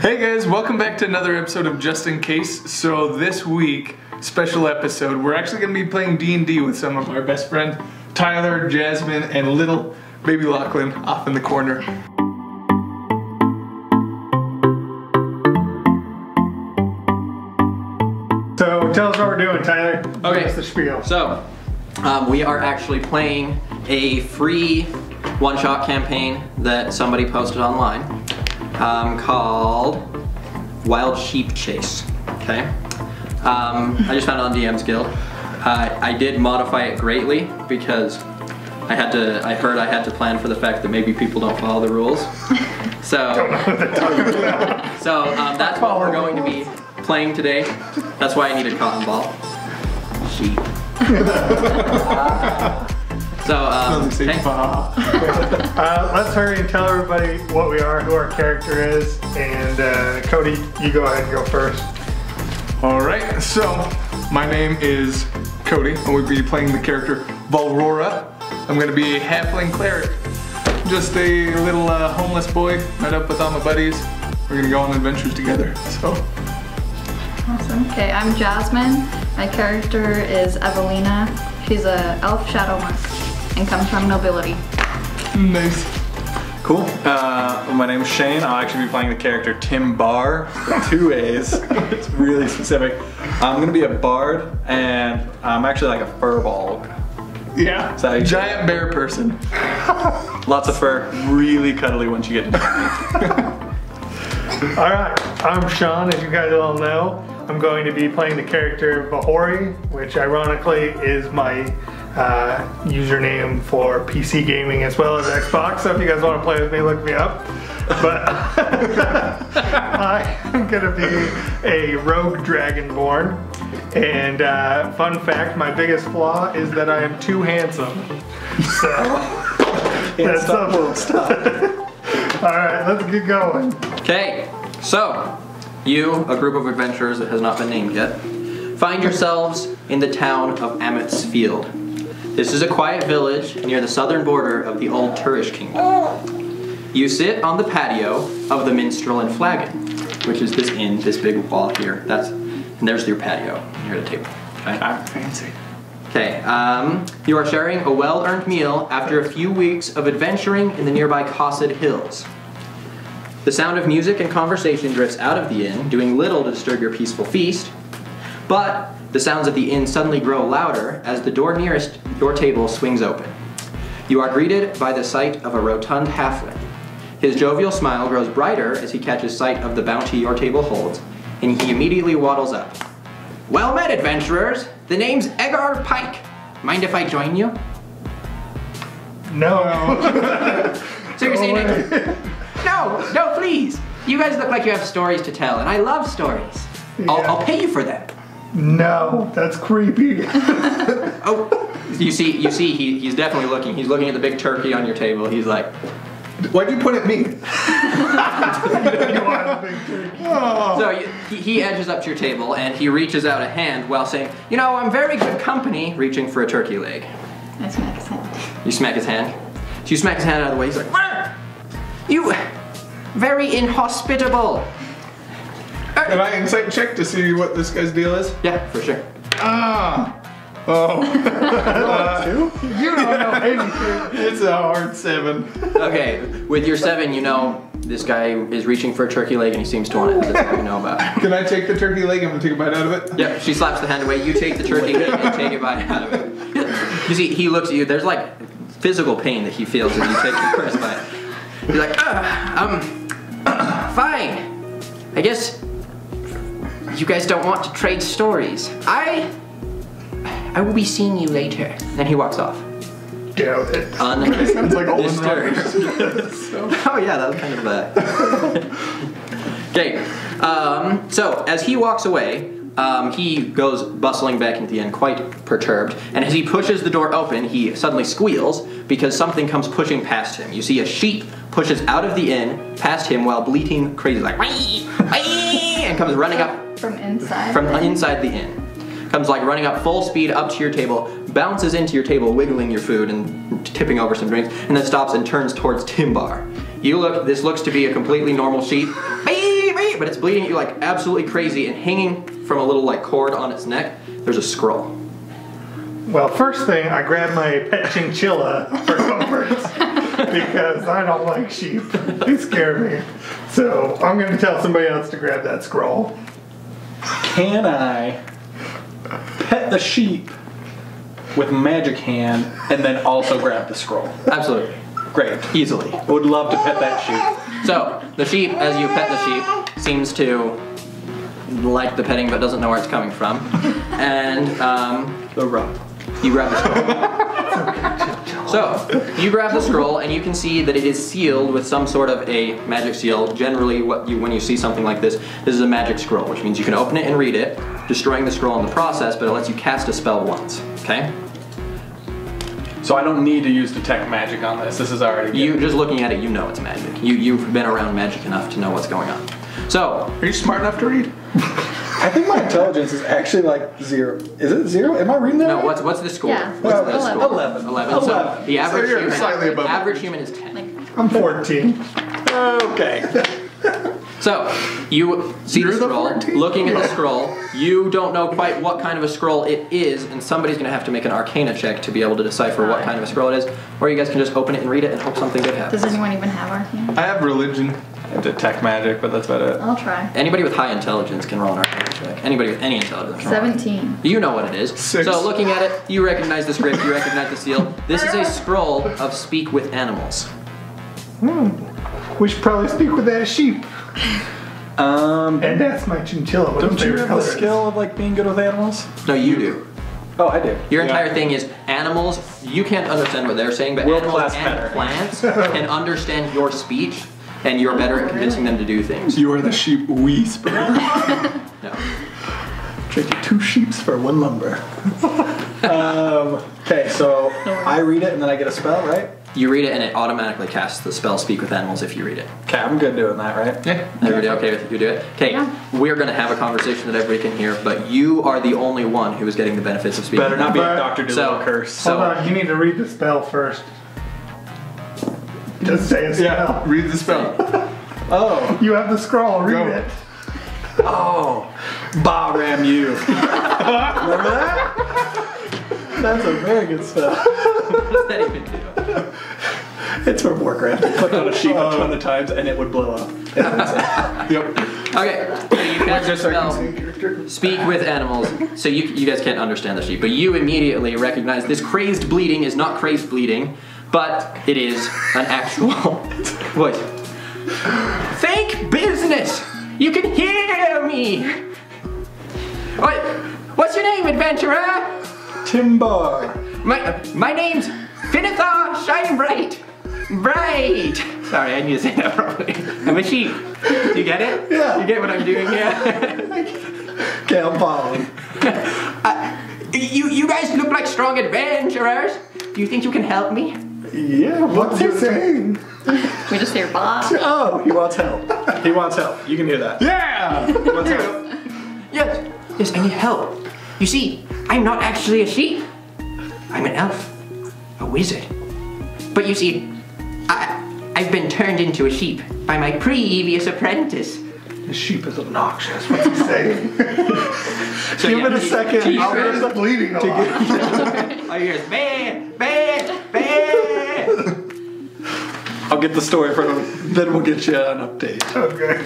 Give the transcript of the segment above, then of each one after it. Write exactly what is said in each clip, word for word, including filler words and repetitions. Hey guys, welcome back to another episode of Just In Case. So this week, special episode, we're actually going to be playing D and D with some of our best friends, Tyler, Jasmine, and little baby Lachlan off in the corner. So tell us what we're doing, Tyler. Okay. That's the spiel. So, um, we are actually playing a free one-shot campaign that somebody posted online. Um, called Wild Sheep Chase, okay? Um, I just found it on D M's Guild. Uh, I did modify it greatly because I had to, I heard I had to plan for the fact that maybe people don't follow the rules. So, so um, that's what we're going to be playing today. That's why I need a cotton ball. Sheep. uh, So, um, okay. uh, let's hurry and tell everybody what we are, who our character is, and uh, Cody, you go ahead and go first. All right, so my name is Cody, and we'll be playing the character Valrora. I'm going to be a halfling cleric, just a little uh, homeless boy met up with all my buddies. We're going to go on adventures together. So. Awesome. Okay, I'm Jasmine. My character is Evelina. She's a elf shadow monk. And comes from nobility. Nice. Cool. Uh, my name is Shane. I'll actually be playing the character Tim Barr with two A's. It's really specific. I'm going to be a bard, and I'm actually like a furbolg. Yeah. So giant bear person. Lots of fur. Really cuddly once you get to know me. All right. I'm Sean, as you guys all know. I'm going to be playing the character Bahori, which ironically is my Uh, username for P C gaming as well as Xbox, so if you guys want to play with me, look me up. But I am going to be a rogue Dragonborn, and uh, fun fact, my biggest flaw is that I am too handsome. So, that's stop, up. Stop. Alright, let's get going. Okay, so, you, a group of adventurers that has not been named yet, find yourselves in the town of Amethyst Field. This is a quiet village near the southern border of the old Turish kingdom. You sit on the patio of the Minstrel and Flagon, which is this inn, this big wall here. That's, and there's your patio here at the table. Okay? I'm fancy. Okay, um, you are sharing a well-earned meal after a few weeks of adventuring in the nearby Cossid Hills. The sound of music and conversation drifts out of the inn, doing little to disturb your peaceful feast, but the sounds at the inn suddenly grow louder as the door nearest your table swings open. You are greeted by the sight of a rotund halfling. His jovial smile grows brighter as he catches sight of the bounty your table holds, and he immediately waddles up. Well met, adventurers! The name's Edgar Pike. Mind if I join you? No. Seriously, no, no, no, please. You guys look like you have stories to tell, and I love stories. Yeah. I'll, I'll pay you for them. No, that's creepy. Oh, you see, you see, he, he's definitely looking. He's looking at the big turkey on your table. He's like, why'd you point at me? You are the big turkey. Oh. So you, he, he edges up to your table and he reaches out a hand while saying, you know, I'm very good company, reaching for a turkey leg. I smack his hand. You smack his hand? So you smack his hand out of the way. He's like, Arr! You, very inhospitable. Can I insight check to see what this guy's deal is? Yeah, for sure. Ah! Oh. uh, you don't know anything. It's a hard seven. Okay, with your seven, you know this guy is reaching for a turkey leg and he seems to want it. That's all you know about it. Can I take the turkey leg? I'm gonna take a bite out of it. Yeah, she slaps the hand away. You take the turkey leg and take a bite out of it. You see, he looks at you. There's like physical pain that he feels as you take the first bite. He's like, uh, um, uh, fine. I guess. You guys don't want to trade stories. I... I will be seeing you later. Then he walks off. Doubt it. Sounds like old so. Oh yeah, that was kind of a... Okay, um, so as he walks away, um, he goes bustling back into the inn, quite perturbed, and as he pushes the door open, he suddenly squeals because something comes pushing past him. You see a sheep pushes out of the inn past him while bleating crazy, like, wee, wee, and comes running up. From inside? From inside the inn. Comes like running up full speed up to your table, bounces into your table, wiggling your food and tipping over some drinks, and then stops and turns towards Tim Barr. You look, this looks to be a completely normal sheep. Beep, beep, but it's bleeding at you like absolutely crazy, and hanging from a little like cord on its neck, there's a scroll. Well, first thing, I grab my pet chinchilla for comfort because I don't like sheep. They scare me. So I'm going to tell somebody else to grab that scroll. Can I pet the sheep with magic hand and then also grab the scroll? Absolutely. Great. Easily. I would love to pet that sheep. So the sheep, as you pet the sheep, seems to like the petting but doesn't know where it's coming from. And um, the rub. You grab the scroll. So you grab the scroll and you can see that it is sealed with some sort of a magic seal. Generally, what you when you see something like this, this is a magic scroll, which means you can open it and read it, destroying the scroll in the process, but it lets you cast a spell once. Okay? So I don't need to use detect magic on this. This is already good. You just looking at it, you know it's magic. You you've been around magic enough to know what's going on. So, are you smart enough to read? I think my intelligence is actually like zero. Is it zero? Am I reading that? No, right? what's what's the score? Yeah. What's uh, the eleven. Score? eleven. eleven. eleven. So the average, so human, slightly above average human is ten. Like, I'm fourteen. Okay. So, you see You're the scroll, the looking at the scroll, you don't know quite what kind of a scroll it is, and somebody's going to have to make an arcana check to be able to decipher what kind of a scroll it is, or you guys can just open it and read it and hope something good happens. Does anyone even have arcana? I have religion. I have detect magic, but that's about it. I'll try. Anybody with high intelligence can roll an arcana check. Anybody with any intelligence can roll. seventeen. You know what it is. Six. So, looking at it, you recognize the script, you recognize the seal. This is a scroll of Speak with Animals. Hmm. We should probably speak with that sheep. Um, and that's my chinchilla. What don't you have the skill of like being good with animals? No, you do. Oh, I do. Your yeah. entire thing is animals. You can't understand what they're saying, but World animals and better. plants can understand your speech, and you're better at convincing them to do things. You are the sheep whisperer. No. Trade you two sheeps for one lumber. um, okay, so I read it and then I get a spell, right? You read it and it automatically casts the spell Speak with Animals if you read it. Okay, I'm good doing that, right? Yeah. Everybody okay with it? You do it? Okay, yeah. We're going to have a conversation that everybody can hear, but you are the only one who is getting the benefits of speaking. Better not be a Doctor Dolittle so, curse. So. Hold on, you need to read the spell first. Just say a spell. Yeah, read the spell. Oh. You have the scroll, read Go. it. Oh, bah ram you. Remember that? That's a very good spell. What does that even do? It's from Warcraft. You click on a sheep a ton of times and it would blow up. Yep. Okay, so you cast your spell, Speak with Animals, so you, you guys can't understand the sheep, but you immediately recognize this crazed bleeding is not crazed bleeding, but it is an actual what? Fake business! You can hear me! What, what's your name, adventurer? Tim Barr. My, my name's Finnathan Shine Bright. Bright. Sorry, I need to say that properly. I'm a sheep. Do you get it? Yeah. You get what I'm doing here? Okay, I'm following. Uh, you, you guys look like strong adventurers. Do you think you can help me? Yeah, what's he saying? We just hear Bob. Oh, he wants help. He wants help. You can hear that. Yeah! He wants help. Yes, yes, I need help. You see, I'm not actually a sheep. I'm an elf, a wizard. But you see, I, I've been turned into a sheep by my previous apprentice. The sheep is obnoxious, what's he saying? So give yeah, it a second, I'll end up bleeding a lot. All you hear is, man, man, man. I'll get the story from him, then we'll get you an update. Okay.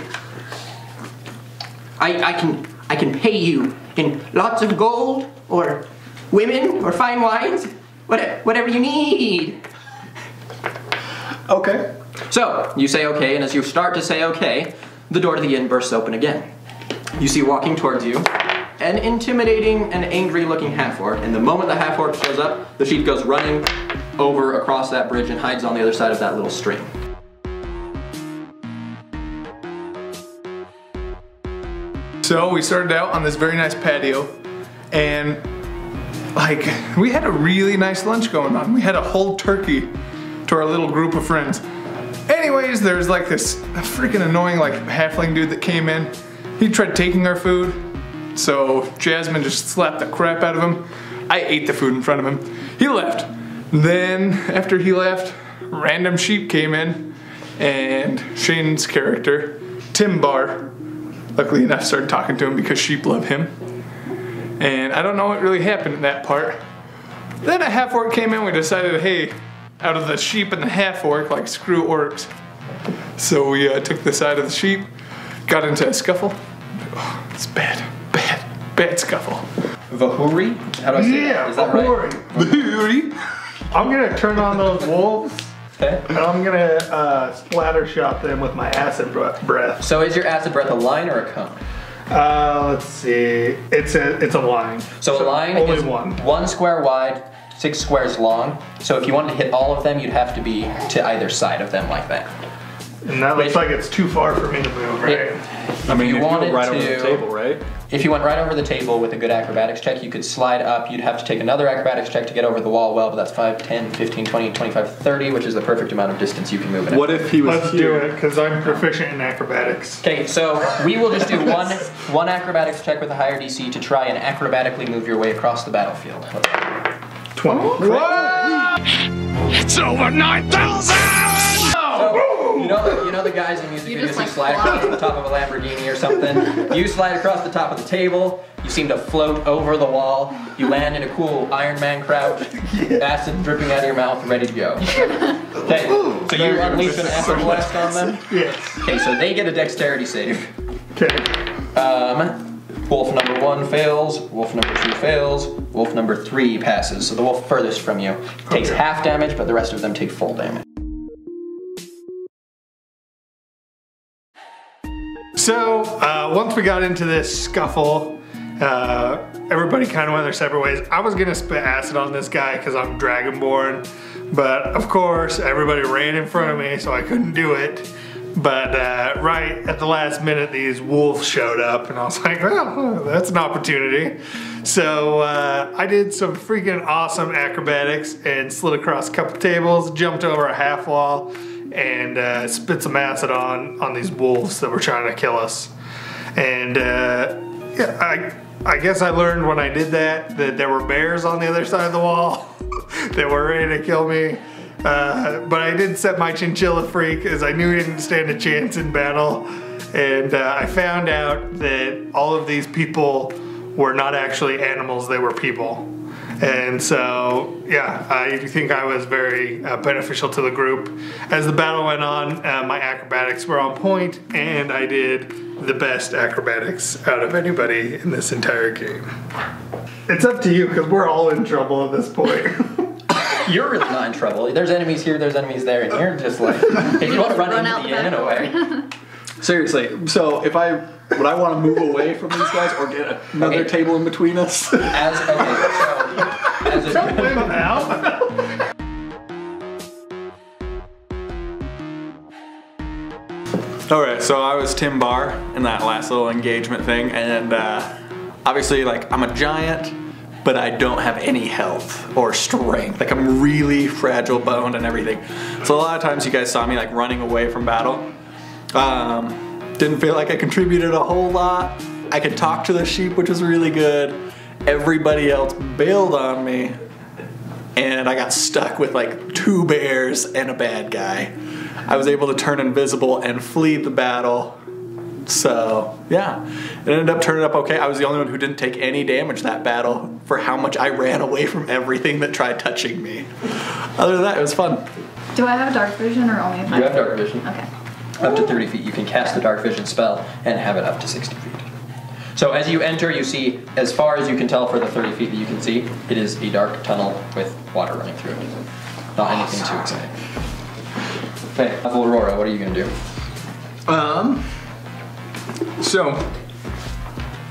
I, I can... I can pay you in lots of gold, or women, or fine wines, whatever, whatever you need. Okay. So, you say okay, and as you start to say okay, the door to the inn bursts open again. You see walking towards you an intimidating and angry-looking half-orc, and the moment the half-orc shows up, the sheep goes running over across that bridge and hides on the other side of that little stream. So we started out on this very nice patio, and like we had a really nice lunch going on. We had a whole turkey to our little group of friends. Anyways, there's like this freaking annoying like halfling dude that came in. He tried taking our food, so Jasmine just slapped the crap out of him. I ate the food in front of him. He left. Then after he left, random sheep came in, and Shane's character, Tim Barr, luckily enough started talking to him because sheep love him. And I don't know what really happened in that part. Then a half-orc came in, we decided, hey, out of the sheep and the half-orc, like, screw orcs. So we uh, took the side of the sheep, got into a scuffle. Oh, it's bad, bad, bad scuffle. Bahori? How do I say yeah, that? Is that right? Bahori. I'm gonna turn on those wolves. Okay. And I'm gonna uh, splatter shot them with my acid breath. So is your acid breath a line or a cone? Uh, let's see. It's a it's a line. So, so a line only is one. one square wide, six squares long. So if you wanted to hit all of them, you'd have to be to either side of them like that. And that looks Wait. like it's too far for me to move, right? It, I mean, you, you wanted right to, over the table, right? If you went right over the table with a good acrobatics check, you could slide up. You'd have to take another acrobatics check to get over the wall well, but that's five, ten, fifteen, twenty, twenty-five, thirty, which is the perfect amount of distance you can move in. What if he was Let's here? do it, because I'm proficient in acrobatics. Okay, so we will just do one one acrobatics check with a higher D C to try and acrobatically move your way across the battlefield. twenty. Whoa. It's over nine thousand! So, you know, you know the guys in music videos who slide across the top of a Lamborghini or something? You slide across the top of the table, you seem to float over the wall, you land in a cool Iron Man crouch, acid dripping out of your mouth, ready to go. Okay, so you unleash an acid blast on them? Yes. Okay, so they get a dexterity save. Okay. Um, Wolf number one fails, wolf number two fails, wolf number three passes. So the wolf furthest from you takes okay. half damage, but the rest of them take full damage. So, uh, once we got into this scuffle, uh, everybody kind of went their separate ways. I was gonna spit acid on this guy because I'm Dragonborn, but of course everybody ran in front of me, so I couldn't do it. But uh, right at the last minute, these wolves showed up, and I was like, well, that's an opportunity. So uh, I did some freaking awesome acrobatics and slid across a couple tables, jumped over a half wall, and uh, spit some acid on on these wolves that were trying to kill us. And uh, yeah, I, I guess I learned when I did that that there were bears on the other side of the wall that were ready to kill me. Uh, but I did set my chinchilla freak, as I knew he didn't stand a chance in battle. And uh, I found out that all of these people were not actually animals, they were people. And so, yeah, I think I was very uh, beneficial to the group. As the battle went on, uh, my acrobatics were on point, and I did the best acrobatics out of anybody in this entire game. It's up to you, because we're all in trouble at this point. You're really not in trouble. There's enemies here, there's enemies there, and you're just like, if you want to run, run into the end away. Seriously, so if I, would I want to move away from these guys or get another okay. table in between us? As, okay, so, as a... Don't win now. Alright, so I was Tim Barr in that last little engagement thing, and uh, obviously, like, I'm a giant, but I don't have any health or strength. Like, I'm really fragile boned and everything. So a lot of times you guys saw me like running away from battle. Um, didn't feel like I contributed a whole lot. I could talk to the sheep, which was really good. Everybody else bailed on me. And I got stuck with like two bears and a bad guy. I was able to turn invisible and flee the battle. So, yeah, it ended up turning up okay. I was the only one who didn't take any damage that battle for how much I ran away from everything that tried touching me. Other than that, it was fun. Do I have dark vision or only if I You have dark vision. Okay. Up to thirty feet. You can cast the dark vision spell and have it up to sixty feet. So as you enter, you see, as far as you can tell for the thirty feet that you can see, it is a dark tunnel with water running through it. Not anything awesome. too exciting. Okay, Valrora, what are you going to do? Um... So,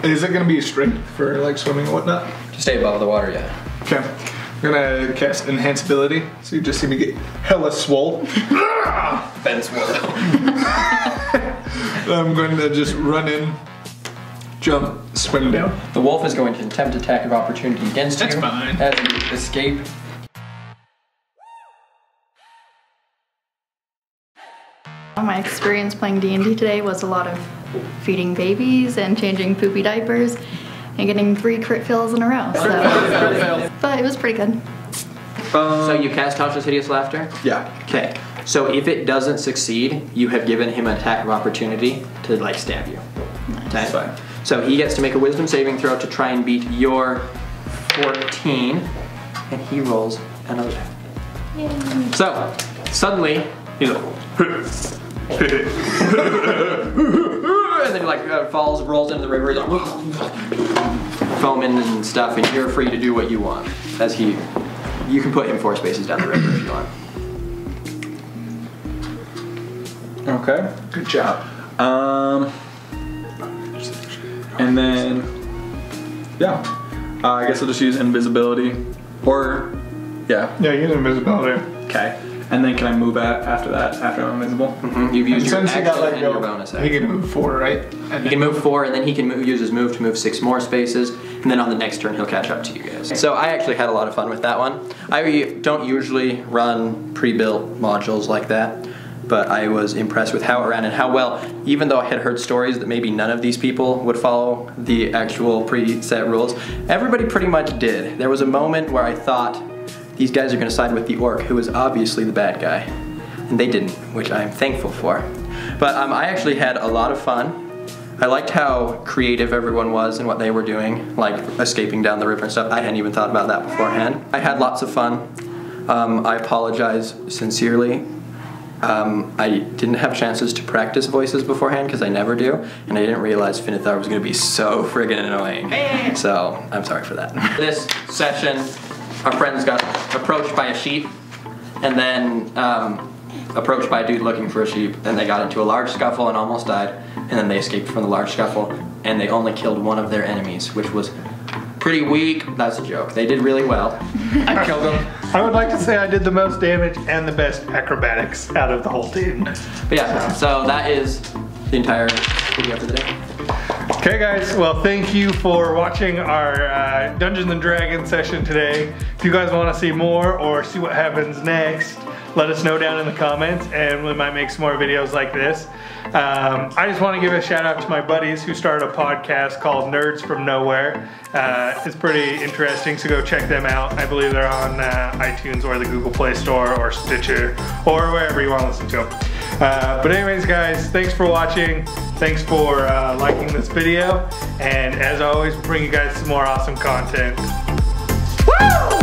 is it going to be a strength for like swimming and whatnot? To stay above the water, yeah. Okay. I'm going to cast Enhance Ability, so you just see me get hella swole. Ben swole. I'm going to just run in, jump, swim down. The wolf is going to attempt attack of opportunity against That's you fine. as you escape. My experience playing D and D today was a lot of feeding babies and changing poopy diapers and getting three crit fails in a row. So. But it was pretty good. Um, so you cast Tasha's Hideous Laughter? Yeah. Okay. So if it doesn't succeed, you have given him an attack of opportunity to like stab you. Nice. That's fine. So he gets to make a wisdom saving throw to try and beat your fourteen, and he rolls another die. So suddenly he's like, and then he like uh, falls, rolls into the river, he's like foaming and stuff, and you're free to do what you want. As he, you can put him four spaces down the river if you want. Okay, good job. Um, and then, yeah, uh, I guess I'll just use invisibility, or yeah, yeah, use invisibility. Okay, and then can I move at after that? After I'm invisible, mm-hmm. You've used and your action got and your bonus action. He can move four, right? And he can move four, and then he can move, use his move to move six more spaces, and then on the next turn he'll catch up to you guys. So I actually had a lot of fun with that one. I don't usually run pre-built modules like that, but I was impressed with how it ran and how well, even though I had heard stories that maybe none of these people would follow the actual preset rules, everybody pretty much did. There was a moment where I thought, these guys are gonna side with the orc, who is obviously the bad guy. And they didn't, which I'm thankful for. But um, I actually had a lot of fun. I liked how creative everyone was and what they were doing, like escaping down the river and stuff. I hadn't even thought about that beforehand. I had lots of fun. Um, I apologize sincerely. Um, I didn't have chances to practice voices beforehand, because I never do, and I didn't realize Finnathan was going to be so friggin' annoying. So, I'm sorry for that. This session, our friends got approached by a sheep, and then um, approached by a dude looking for a sheep, and they got into a large scuffle and almost died, and then they escaped from the large scuffle, and they only killed one of their enemies, which was pretty weak. That's a joke. They did really well. I killed them. I would like to say I did the most damage and the best acrobatics out of the whole team. But yeah, so that is the entire video for the day. Okay guys, well thank you for watching our uh, Dungeons and Dragons session today. If you guys want to see more or see what happens next, let us know down in the comments and we might make some more videos like this. Um, I just want to give a shout out to my buddies who started a podcast called Nerds From Nowhere. Uh, it's pretty interesting, so go check them out. I believe they're on uh, iTunes or the Google Play Store or Stitcher or wherever you want to listen to them. Uh, but anyways guys, thanks for watching. Thanks for uh, liking this video. And as always, we'll bring you guys some more awesome content. Woo!